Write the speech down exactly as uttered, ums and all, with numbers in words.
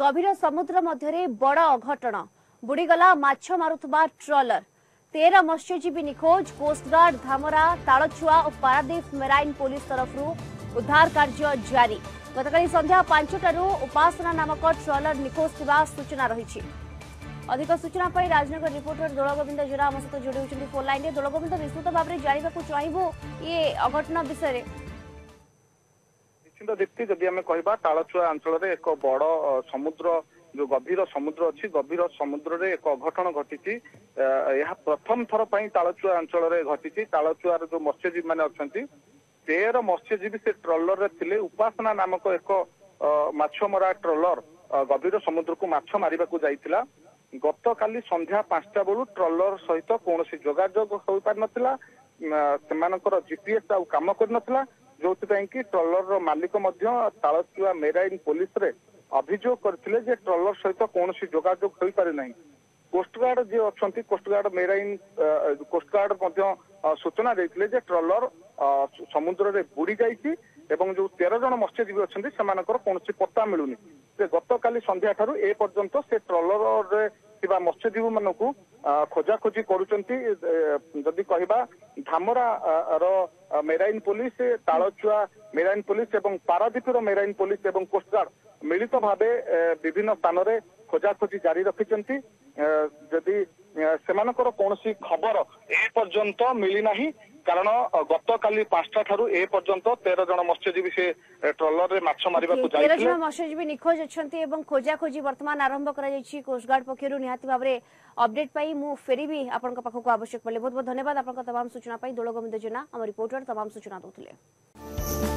गभीर समुद्र मध्य बड़ अघटन बुड़ीगला माछ मारुथबा ट्रॉलर तेरह मत्स्यजीवी निखोज। कोस्टगार्ड धामरा तालछुआ और पारादीप मेराइन पुलिस तरफ उद्धार कार्य जारी। गतकाली संध्या पांचटारू उपासना नामक ट्रॉलर निखोज ता सूचना रही। अधिक सूचना पर राजनगर रिपोर्टर दोलगोविंद जेरा आम सहित जोड़ी होती फोन लाइन। दोलगोविंद निश्चित भाव में जानवा चाहबू ये अघटन विषय निश्चित दीप्ति जदि आम कह तालछुआ अंचल एक बड़ समुद्र जो गभीर समुद्र अच्छी गभीर समुद्र रे एक अघटन घटी। यह प्रथम थर पर तालछुआ अंचल में घटी। तालछुआर जो मत्स्यजीवी मैंने अच्छा तेरह मत्स्यजीवी से ट्रॉलर रे थिले। उपासना नामक एक मरा ट्रॉलर गभीर समुद्र को माछ मारिबा को जाइतिला। गत काली संध्या पांचटा बेलू ट्रॉलर सहित कौनसी जोगाजोग हो पार नथिला। सेमानकर जीपीएस आ काम कर नथिला जोथिପାଇଁ कि ट्रॉलर रो मालिक मध्य तालछुआ मेराइन पुलिस रे अभियोग करथिले जे ट्रॉलर सहित कौनसी जोगाजोग हो पारे नहीं। कोस्टगार्ड जे अछंती कोस्टगार्ड मेराइन कोस्टगार्ड मध्य सूचना देथिले जे ट्रॉलर समुद्र रे बुड़ी जाइछि एवं जो तेरह जन मत्स्यजीवी अछंती सेमानकर कोनसी पत्ता मिलुनी। से गत काली संध्या थारु ए पर्यंत से ट्रॉलर रे थिबा मत्स्यजीवी मानकु खोजाखोजी करूचंती। जदि कहिबा धामरा रो marine police Talchua marine police एवं पारादीप रो मेराइन पुलिस एवं कोस्टगार्ड मिलित भाबे विभिन्न स्थान रे खोजाखोजी जारी रखिचंती। जदि सेमानकर कोनसी खबर ए पर्यंत मिली नाही कारण गत काली पांचटा ठारू ए पर्यंत तेरह जन मत्स्यजीवी से ट्रॉलर रे माछ मारिबा को जाइथिले। तेरह जन मत्स्यजीवी निखोज अछंती एवं खोजा खोजी वर्तमान आरंभ करा जायछि। कोस्टगार्ड पखिरु निहाती भाबरे अपडेट पाई मु फेरीबी आपनका पाखो को आवश्यक पले। बहुत बहुत धन्यवाद आपनका तमाम सूचना पाई। दोलगोविंद जेना हमर रिपोर्टर तमाम सूचना दउथिले।